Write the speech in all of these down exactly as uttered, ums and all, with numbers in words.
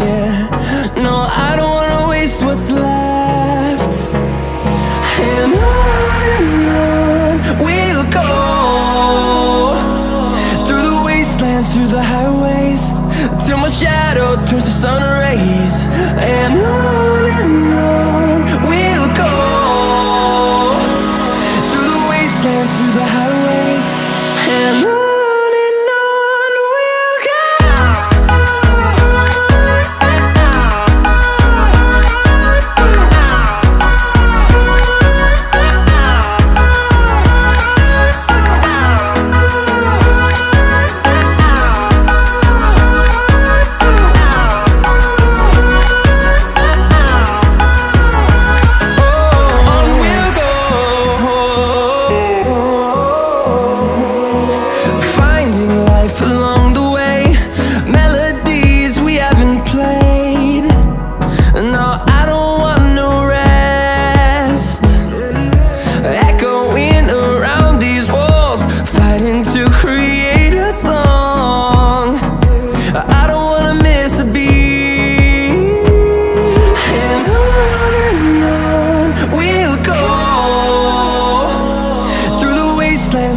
Yeah, no, I don't wanna waste what's left. And on and on we'll go, through the wastelands, through the highways, till my shadow turns to sun rays. And on and on we'll go, through the wastelands, through the highways. And on through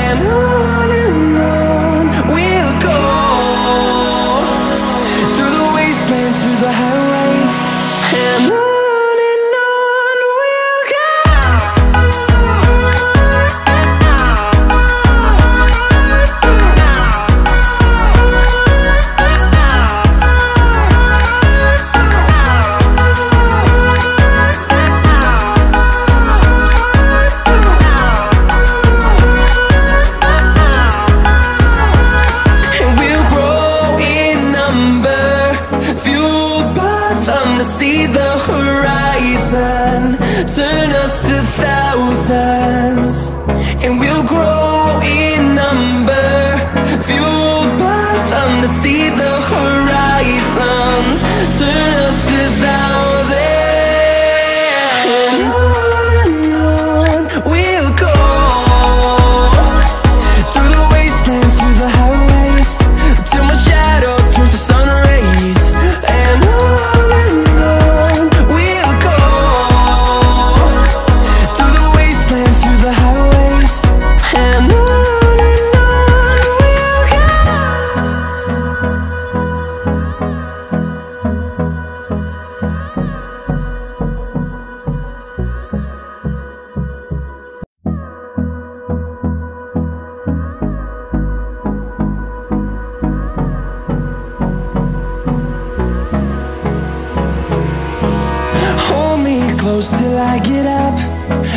And on and on we'll go, through the wastelands, through the highways. And on see the horizon, turn us to thousands, and we'll grow in number, fueled by them to see the horizon, turn us to thousands. And on and on we'll go, through the wastelands, through the highways, till my shadow turns to sun rays. And on and on till I get up.